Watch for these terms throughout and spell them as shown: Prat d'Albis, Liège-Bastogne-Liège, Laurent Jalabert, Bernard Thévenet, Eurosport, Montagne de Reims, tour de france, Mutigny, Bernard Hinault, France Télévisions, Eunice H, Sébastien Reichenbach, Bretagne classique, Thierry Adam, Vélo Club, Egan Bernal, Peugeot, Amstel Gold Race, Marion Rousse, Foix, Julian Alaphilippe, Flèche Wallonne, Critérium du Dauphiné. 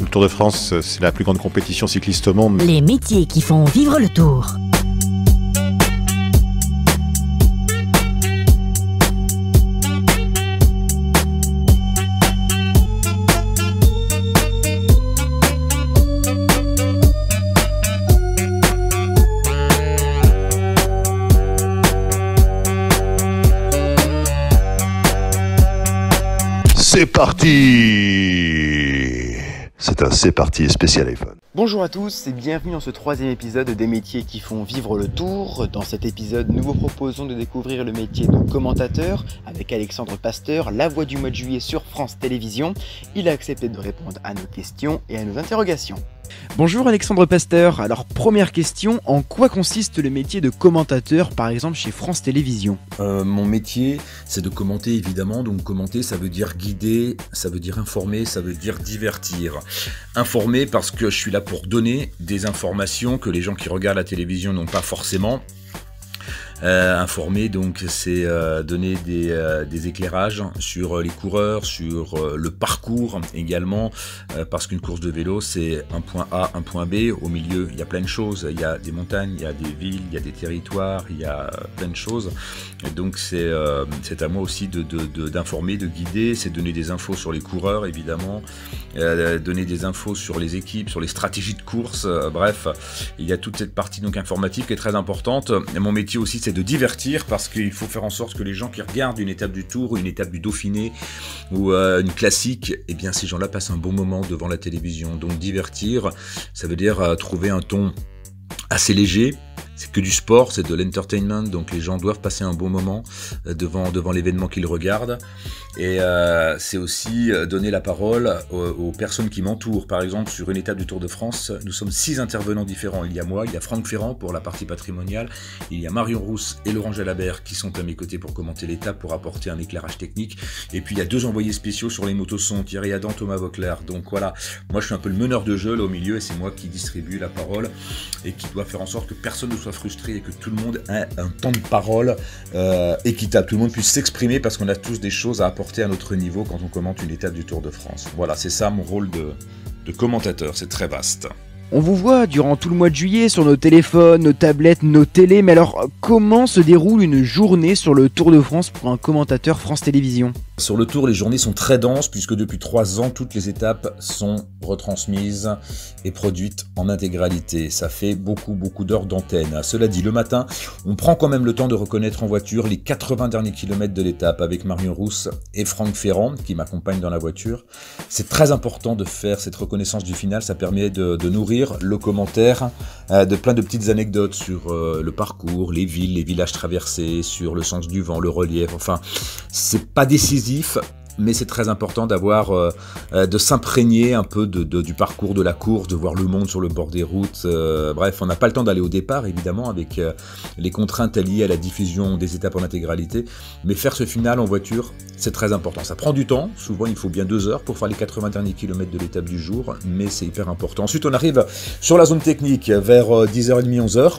Le Tour de France, c'est la plus grande compétition cycliste au monde. Les métiers qui font vivre le Tour. C'est parti! C'est un C'est parti spécial iPhone. Bonjour à tous et bienvenue dans ce troisième épisode des métiers qui font vivre le Tour. Dans cet épisode, nous vous proposons de découvrir le métier de commentateur avec Alexandre Pasteur, la voix du mois de juillet sur France Télévisions. Il a accepté de répondre à nos questions et à nos interrogations. Bonjour Alexandre Pasteur, alors première question, en quoi consiste le métier de commentateur par exemple chez France Télévisions ? Mon métier c'est de commenter évidemment, donc commenter ça veut dire guider, ça veut dire informer, ça veut dire divertir. Informer parce que je suis là pour donner des informations que les gens qui regardent la télévision n'ont pas forcément. Informer donc c'est donner des éclairages sur les coureurs, sur le parcours également, parce qu'une course de vélo c'est un point A, un point B, au milieu il y a plein de choses, il y a des montagnes, il y a des villes, il y a des territoires, il y a plein de choses, et donc c'est à moi aussi d'informer, de guider, c'est donner des infos sur les coureurs évidemment, donner des infos sur les équipes, sur les stratégies de course, bref il y a toute cette partie donc informative qui est très importante. Et mon métier aussi c'est de divertir parce qu'il faut faire en sorte que les gens qui regardent une étape du Tour, une étape du Dauphiné ou une classique, eh bien ces gens-là passent un bon moment devant la télévision. Donc divertir, ça veut dire trouver un ton assez léger. C'est que du sport, c'est de l'entertainment, donc les gens doivent passer un bon moment devant l'événement qu'ils regardent. Et c'est aussi donner la parole aux personnes qui m'entourent. Par exemple, sur une étape du Tour de France, nous sommes 6 intervenants différents. Il y a moi, il y a Franck Ferrand pour la partie patrimoniale, il y a Marion Rousse et Laurent Jalabert qui sont à mes côtés pour commenter l'étape, pour apporter un éclairage technique. Et puis il y a 2 envoyés spéciaux sur les motosons, Thierry Adam, Thomas Vauclair. Donc voilà, moi je suis un peu le meneur de jeu là au milieu et c'est moi qui distribue la parole et qui doit faire en sorte que personne ne soit frustré et que tout le monde ait un temps de parole équitable, tout le monde puisse s'exprimer parce qu'on a tous des choses à apporter à notre niveau quand on commente une étape du Tour de France. Voilà, c'est ça mon rôle de commentateur, c'est très vaste. On vous voit durant tout le mois de juillet sur nos téléphones, nos tablettes, nos télés, mais alors comment se déroule une journée sur le Tour de France pour un commentateur France Télévisions ? Sur le Tour, les journées sont très denses puisque depuis 3 ans, toutes les étapes sont retransmises et produites en intégralité. Ça fait beaucoup d'heures d'antenne. Cela dit, le matin, on prend quand même le temps de reconnaître en voiture les 80 derniers kilomètres de l'étape avec Marion Rousse et Franck Ferrand qui m'accompagnent dans la voiture. C'est très important de faire cette reconnaissance du final, ça permet de nourrir le commentaire de plein de petites anecdotes sur le parcours, les villes, les villages traversés, sur le sens du vent, le relief, enfin, c'est pas décisif. Mais c'est très important d'avoir, de s'imprégner un peu du parcours de la course, de voir le monde sur le bord des routes. Bref, on n'a pas le temps d'aller au départ, évidemment, avec les contraintes liées à la diffusion des étapes en intégralité. Mais faire ce final en voiture, c'est très important. Ça prend du temps. Souvent, il faut bien 2 heures pour faire les 80 derniers kilomètres de l'étape du jour. Mais c'est hyper important. Ensuite, on arrive sur la zone technique vers 10h30, 11h.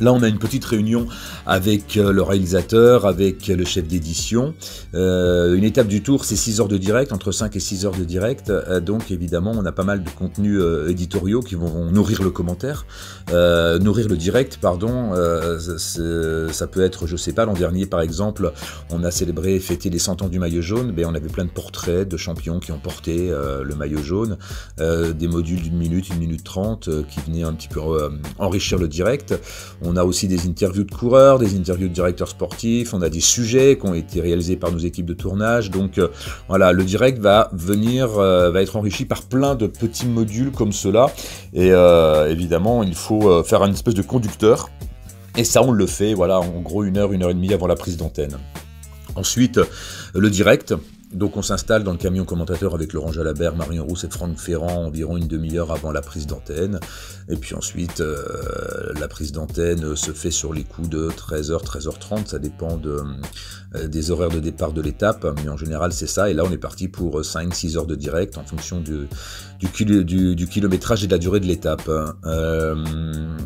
Là, on a une petite réunion avec le réalisateur, avec le chef d'édition. Une étape du Tour, c'est 6 heures de direct, entre 5 et 6 heures de direct. Donc, évidemment, on a pas mal de contenus éditoriaux qui vont nourrir le commentaire. Nourrir le direct, pardon. Ça peut être, je sais pas, l'an dernier, par exemple, on a célébré et fêté les 100 ans du maillot jaune. Mais on avait plein de portraits de champions qui ont porté le maillot jaune. Des modules d'1 minute, 1 minute 30 qui venaient un petit peu enrichir le direct. On a aussi des interviews de coureurs, des interviews de directeurs sportifs, on a des sujets qui ont été réalisés par nos équipes de tournage. Donc voilà, le direct va être enrichi par plein de petits modules comme cela. Et évidemment, il faut faire une espèce de conducteur. Et ça, on le fait, voilà, en gros 1 heure, 1 heure et demie avant la prise d'antenne. Ensuite, le direct. Donc on s'installe dans le camion commentateur avec Laurent Jalabert, Marion Rousse et Franck Ferrand environ 1/2 heure avant la prise d'antenne. Et puis ensuite, la prise d'antenne se fait sur les coups de 13h, 13h30, ça dépend des horaires de départ de l'étape, mais en général c'est ça. Et là on est parti pour 5-6 heures de direct en fonction du kilométrage et de la durée de l'étape.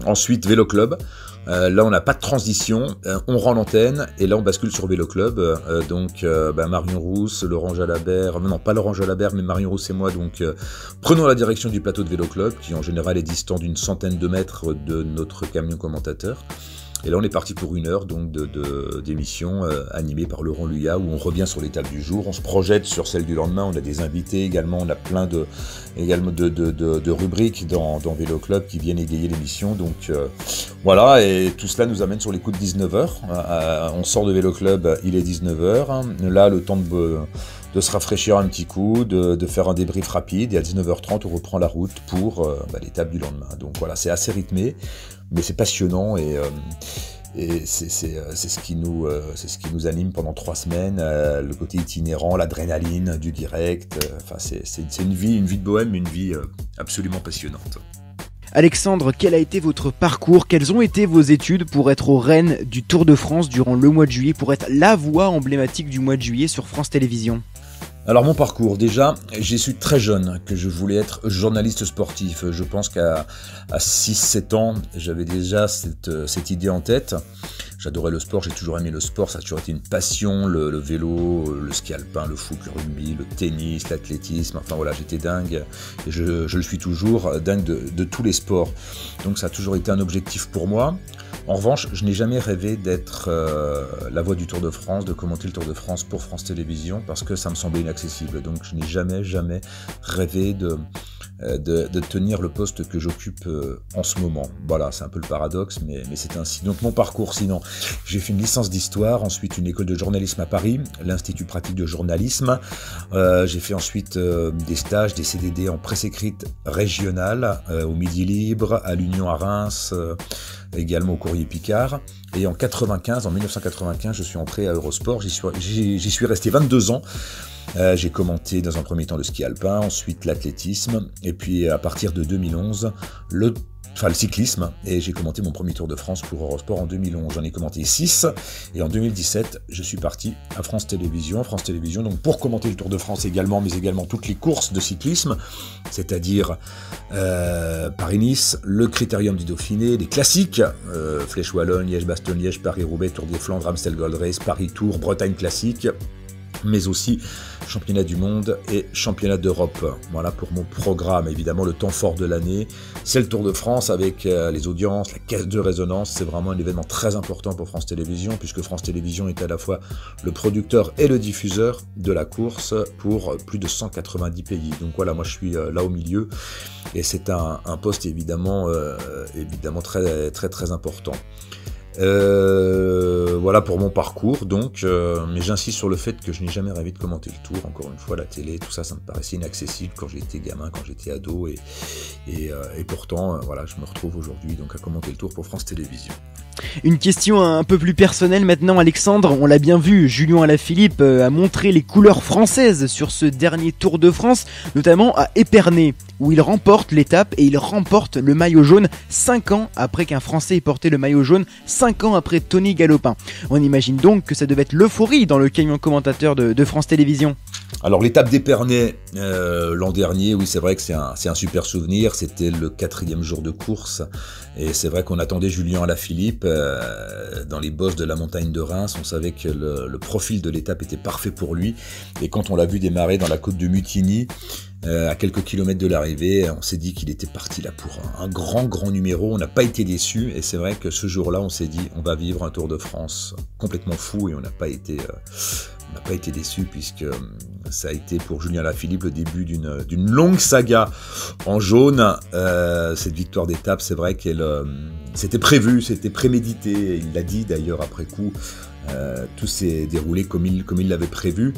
Ensuite, Vélo Club. Là, on n'a pas de transition, on rend l'antenne et là, on bascule sur Vélo Club. Marion Rousse, Laurent Jalabert, non pas Laurent Jalabert, mais Marion Rousse et moi, prenons la direction du plateau de Vélo Club, qui en général est distant d'une centaine de mètres de notre camion commentateur. Et là, on est parti pour une heure d'émission animée par Laurent Luyat, où on revient sur les tables du jour, on se projette sur celle du lendemain, on a des invités également, on a plein de rubriques dans Vélo Club qui viennent égayer l'émission. Voilà, et tout cela nous amène sur les coups de 19h. On sort de Vélo Club, il est 19h. Là, le temps de se rafraîchir un petit coup, de faire un débrief rapide, et à 19h30, on reprend la route pour l'étape du lendemain. Donc voilà, c'est assez rythmé, mais c'est passionnant, et c'est ce qui nous anime pendant 3 semaines, le côté itinérant, l'adrénaline du direct, c'est une vie de bohème, une vie absolument passionnante. Alexandre, quel a été votre parcours? Quelles ont été vos études pour être aux rênes du Tour de France durant le mois de juillet, pour être la voix emblématique du mois de juillet sur France Télévisions? Alors mon parcours, déjà, j'ai su très jeune que je voulais être journaliste sportif. Je pense qu'à 6-7 ans, j'avais déjà cette idée en tête. J'adorais le sport, j'ai toujours aimé le sport, ça a toujours été une passion, le vélo, le ski alpin, le foot, le rugby, le tennis, l'athlétisme, enfin voilà, j'étais dingue, et je le suis toujours, dingue de tous les sports. Donc ça a toujours été un objectif pour moi. En revanche, je n'ai jamais rêvé d'être la voix du Tour de France, de commenter le Tour de France pour France Télévisions, parce que ça me semblait inaccessible. Donc je n'ai jamais rêvé de tenir le poste que j'occupe en ce moment. Voilà, c'est un peu le paradoxe, mais c'est ainsi. Donc mon parcours, sinon, j'ai fait une licence d'histoire, ensuite une école de journalisme à Paris, l'Institut pratique de journalisme. J'ai fait ensuite des stages, des CDD en presse écrite régionale, au Midi Libre, à l'Union à Reims, également au Courrier Picard. Et en 1995, je suis entré à Eurosport. J'y suis resté 22 ans. J'ai commenté dans un premier temps le ski alpin, ensuite l'athlétisme, et puis à partir de 2011, le cyclisme, et j'ai commenté mon premier Tour de France pour Eurosport en 2011. J'en ai commenté 6, et en 2017, je suis parti à France Télévisions, donc pour commenter le Tour de France également, mais également toutes les courses de cyclisme, c'est-à-dire Paris-Nice, le Critérium du Dauphiné, les classiques, Flèche Wallonne, Liège-Bastogne-Liège, Paris-Roubaix, Tour des Flandres, Amstel Gold Race, Paris-Tours, Bretagne classique, mais aussi championnat du monde et championnat d'Europe. Voilà pour mon programme. Évidemment, le temps fort de l'année, c'est le Tour de France avec les audiences, la caisse de résonance. C'est vraiment un événement très important pour France Télévisions, puisque France Télévisions est à la fois le producteur et le diffuseur de la course pour plus de 190 pays. Donc voilà, moi je suis là au milieu, et c'est un poste évidemment très très très important. Voilà pour mon parcours, donc mais j'insiste sur le fait que je n'ai jamais rêvé de commenter le Tour. Encore une fois, la télé, tout ça, ça me paraissait inaccessible quand j'étais gamin, quand j'étais ado, et pourtant voilà, je me retrouve aujourd'hui donc à commenter le Tour pour France Télévisions. Une question un peu plus personnelle maintenant, Alexandre. On l'a bien vu, Julian Alaphilippe a montré les couleurs françaises sur ce dernier Tour de France, notamment à Épernay, où il remporte l'étape et il remporte le maillot jaune 5 ans après qu'un Français ait porté le maillot jaune, 5 ans après Tony Gallopin. On imagine donc que ça devait être l'euphorie dans le camion commentateur de France Télévisions. Alors l'étape d'Épernay l'an dernier, oui, c'est vrai que c'est un super souvenir. C'était le 4e jour de course, et c'est vrai qu'on attendait Julian Alaphilippe dans les bosses de la montagne de Reims. On savait que le profil de l'étape était parfait pour lui, et quand on l'a vu démarrer dans la côte de Mutigny, à quelques kilomètres de l'arrivée, on s'est dit qu'il était parti là pour un grand numéro. On n'a pas été déçus, et c'est vrai que ce jour-là, on s'est dit on va vivre un Tour de France complètement fou, et on n'a pas été déçus, puisque ça a été pour Julian Alaphilippe le début d'une longue saga en jaune. Cette victoire d'étape, c'est vrai qu'elle c'était prévu, c'était prémédité. Il l'a dit d'ailleurs après coup, tout s'est déroulé comme il l'avait prévu.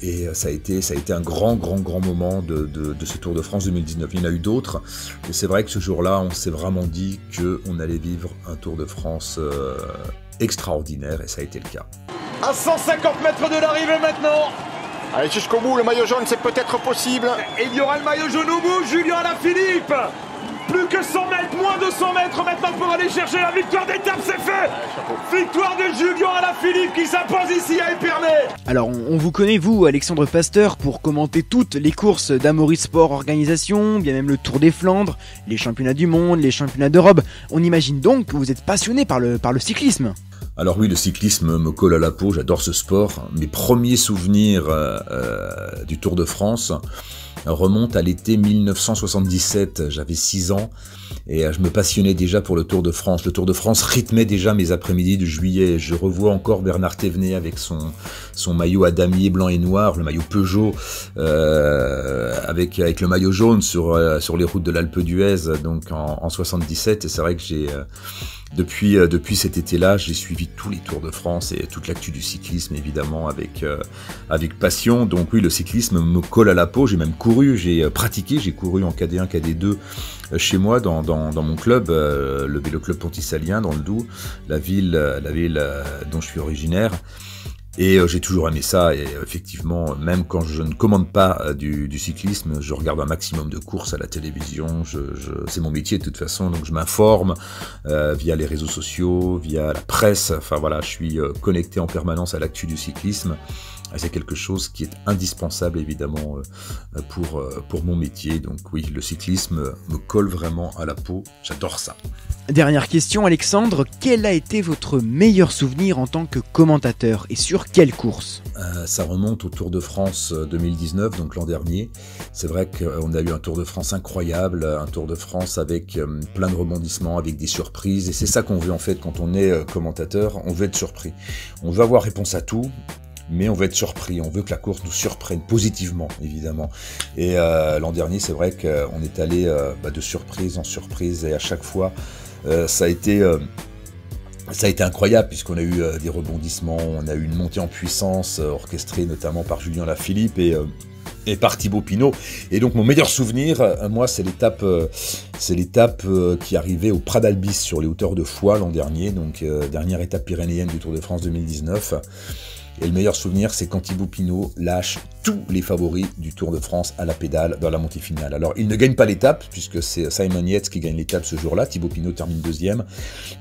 Et ça a été un grand moment de ce Tour de France 2019. Il y en a eu d'autres, mais c'est vrai que ce jour-là, on s'est vraiment dit qu'on allait vivre un Tour de France extraordinaire, et ça a été le cas. À 150 mètres de l'arrivée maintenant. Allez jusqu'au bout, le maillot jaune, c'est peut-être possible. Et il y aura le maillot jaune au bout, Julian Alaphilippe. Plus que 100 mètres, moins de 100 mètres maintenant pour aller chercher la victoire d'étape, c'est fait. Victoire de Julian Alaphilippe qui s'impose ici à Épernay. Alors on vous connaît, vous, Alexandre Pasteur, pour commenter toutes les courses d'Amaury Sport Organisation, bien même le Tour des Flandres, les championnats du monde, les championnats d'Europe. On imagine donc que vous êtes passionné par le cyclisme. Alors oui, le cyclisme me colle à la peau, j'adore ce sport. Mes premiers souvenirs du Tour de France remontent à l'été 1977, j'avais 6 ans et je me passionnais déjà pour le Tour de France. Le Tour de France rythmait déjà mes après-midi de juillet. Je revois encore Bernard Thévenet avec son maillot à damier blanc et noir, le maillot Peugeot, avec le maillot jaune sur les routes de l'Alpe d'Huez, donc en 77, et c'est vrai que j'ai... Depuis cet été-là, j'ai suivi tous les Tours de France et toute l'actu du cyclisme, évidemment, avec passion. Donc oui, le cyclisme me colle à la peau. J'ai même couru, j'ai pratiqué, j'ai couru en KD1, KD2 chez moi, dans mon club, le Vélo Club pontissalien, dans le Doubs, la ville dont je suis originaire. Et j'ai toujours aimé ça, et effectivement, même quand je ne commande pas du cyclisme, je regarde un maximum de courses à la télévision, c'est mon métier de toute façon, donc je m'informe via les réseaux sociaux, via la presse, enfin voilà, je suis connecté en permanence à l'actu du cyclisme. C'est quelque chose qui est indispensable évidemment pour mon métier. Donc oui, le cyclisme me colle vraiment à la peau, j'adore ça. Dernière question Alexandre, quel a été votre meilleur souvenir en tant que commentateur et sur quelle course ? Ça remonte au Tour de France 2019, donc l'an dernier. C'est vrai qu'on a eu un Tour de France incroyable, un Tour de France avec plein de rebondissements, avec des surprises. Et c'est ça qu'on veut en fait quand on est commentateur, on veut être surpris. On veut avoir réponse à tout. Mais on veut être surpris, on veut que la course nous surprenne positivement, évidemment. Et l'an dernier, c'est vrai qu'on est allé de surprise en surprise, et à chaque fois, ça a été incroyable, puisqu'on a eu des rebondissements, on a eu une montée en puissance, orchestrée notamment par Julian Alaphilippe et par Thibaut Pinot. Et donc mon meilleur souvenir, moi, c'est l'étape qui arrivait au Prat d'Albis sur les hauteurs de Foix l'an dernier, donc dernière étape pyrénéenne du Tour de France 2019. Et le meilleur souvenir, c'est quand Thibaut Pinot lâche tous les favoris du Tour de France à la pédale dans la montée finale. Alors, il ne gagne pas l'étape, puisque c'est Simon Yates qui gagne l'étape ce jour-là. Thibaut Pinot termine deuxième.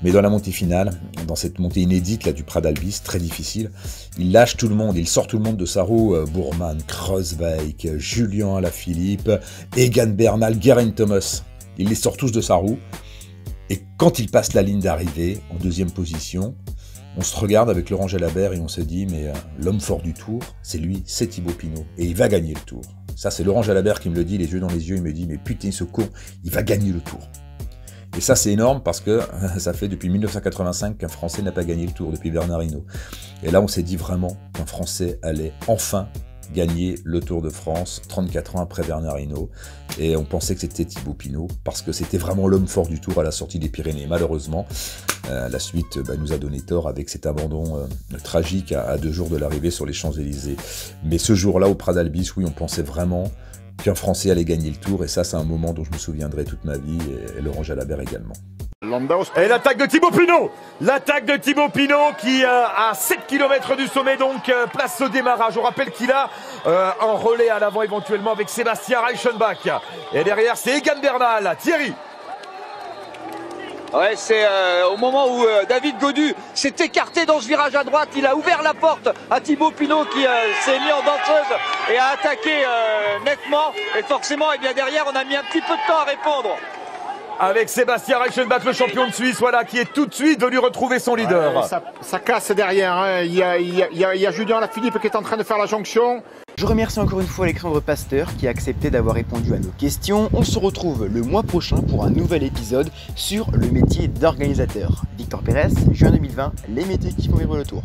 Mais dans la montée finale, dans cette montée inédite là, du Prat d'Albis, très difficile, il lâche tout le monde. Il sort tout le monde de sa roue. Bourman, Kreuzweik, Julian Alaphilippe, Egan Bernal, Geraint Thomas. Il les sort tous de sa roue. Et quand il passe la ligne d'arrivée, en deuxième position... On se regarde avec Laurent Jalabert et on se dit, mais l'homme fort du Tour, c'est lui, c'est Thibaut Pinot. Et il va gagner le Tour. Ça, c'est Laurent Jalabert qui me le dit, les yeux dans les yeux, il me dit, mais putain, ce con, il va gagner le Tour. Et ça, c'est énorme parce que ça fait depuis 1985 qu'un Français n'a pas gagné le Tour, depuis Bernard Hinault. Et là, on s'est dit vraiment qu'un Français allait enfin gagner le Tour de France, 34 ans après Bernard Hinault. Et on pensait que c'était Thibaut Pinot, parce que c'était vraiment l'homme fort du Tour à la sortie des Pyrénées. Malheureusement, la suite nous a donné tort avec cet abandon tragique à 2 jours de l'arrivée sur les Champs-Élysées. Mais ce jour-là, au Prat d'Albis, oui, on pensait vraiment qu'un Français allait gagner le Tour. Et ça, c'est un moment dont je me souviendrai toute ma vie, et Laurent Jalabert également. Et l'attaque de Thibaut Pinot! L'attaque de Thibaut Pinot qui, à 7 km du sommet, donc, place au démarrage. On rappelle qu'il a un relais à l'avant éventuellement avec Sébastien Reichenbach. Et derrière, c'est Egan Bernal. Thierry. Ouais, c'est au moment où David Godu s'est écarté dans ce virage à droite, il a ouvert la porte à Thibaut Pinot qui s'est mis en danseuse et a attaqué nettement. Et forcément, eh bien derrière, on a mis un petit peu de temps à répondre. Avec Sébastien Reichenbach, le champion de Suisse, voilà, qui est tout de suite venu retrouver son leader. Ouais, ça casse derrière, hein. Il y a Julian Alaphilippe qui est en train de faire la jonction. Je remercie encore une fois Alexandre Pasteur qui a accepté d'avoir répondu à nos questions. On se retrouve le mois prochain pour un nouvel épisode sur le métier d'organisateur. Victor Pérez, juin 2020, les métiers qui font vivre le Tour.